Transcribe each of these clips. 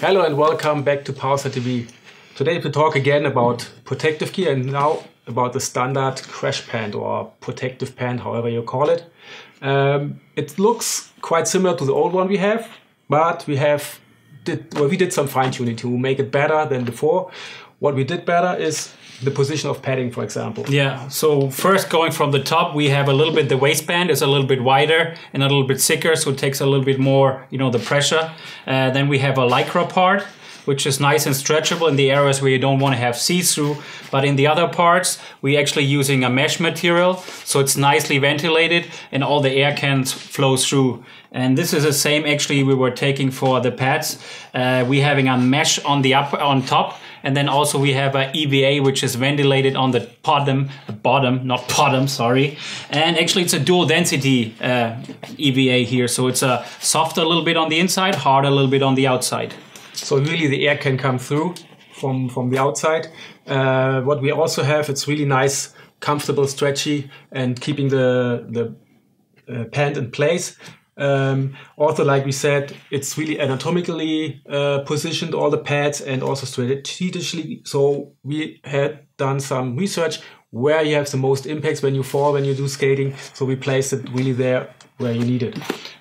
Hello and welcome back to Powerslide TV. Today we talk again about protective gear and now about the standard crash pant or protective pant, however you call it. It looks quite similar to the old one we have, but we did some fine tuning to make it better than before. What we did better is the position of padding, for example. Yeah, so first going from the top, we have a little bit, the waistband is a little bit wider and a little bit thicker, so it takes a little bit more, the pressure. Then we have a Lycra part, which is nice and stretchable in the areas where you don't want to have see-through. But in the other parts, we're actually using a mesh material, so it's nicely ventilated and all the air can flow through. And this is the same actually we were taking for the pads. We're having a mesh on the top, and then also we have an EVA which is ventilated on the bottom. And actually it's a dual density EVA here, so it's a softer a little bit on the inside, hard a little bit on the outside. So really the air can come through from the outside. What we also have, it's really nice, comfortable, stretchy, and keeping the pant in place. Also, like we said, it's really anatomically positioned, all the pads, and also strategically. So we had done some research where you have the most impacts when you fall, when you do skating. So we placed it really there where you need it.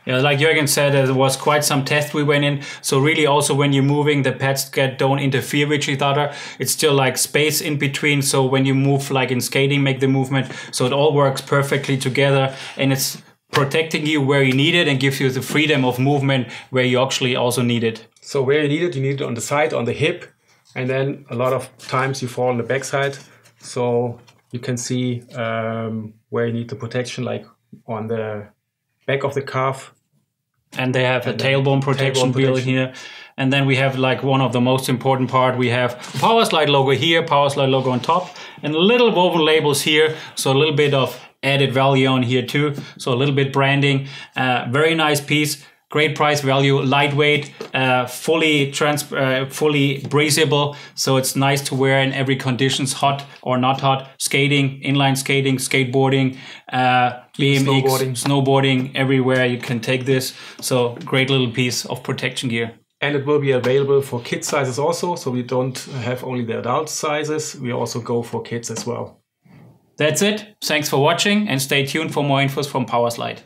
Yeah, like Jürgen said, there was quite some test we went in. So really also when you're moving, the pads don't interfere with each other. It's still like space in between. So when you move, like in skating, make the movement. So it all works perfectly together and it's protecting you where you need it and gives you the freedom of movement where you actually also need it. So where you need it on the side, on the hip. And then a lot of times you fall on the backside. So you can see where you need the protection, like on the back of the calf. And they have a tailbone protection built here. And then we have like one of the most important part. We have Powerslide logo here, Powerslide logo on top, and little woven labels here. So a little bit of added value on here too. So a little bit branding. Very nice piece. Great price value, lightweight, fully breathable, so it's nice to wear in every conditions, hot or not hot, skating, inline skating, skateboarding, BMX, snowboarding, everywhere you can take this. So great little piece of protection gear. And it will be available for kid sizes also, so we don't have only the adult sizes, we also go for kids as well. That's it. Thanks for watching and stay tuned for more infos from Powerslide.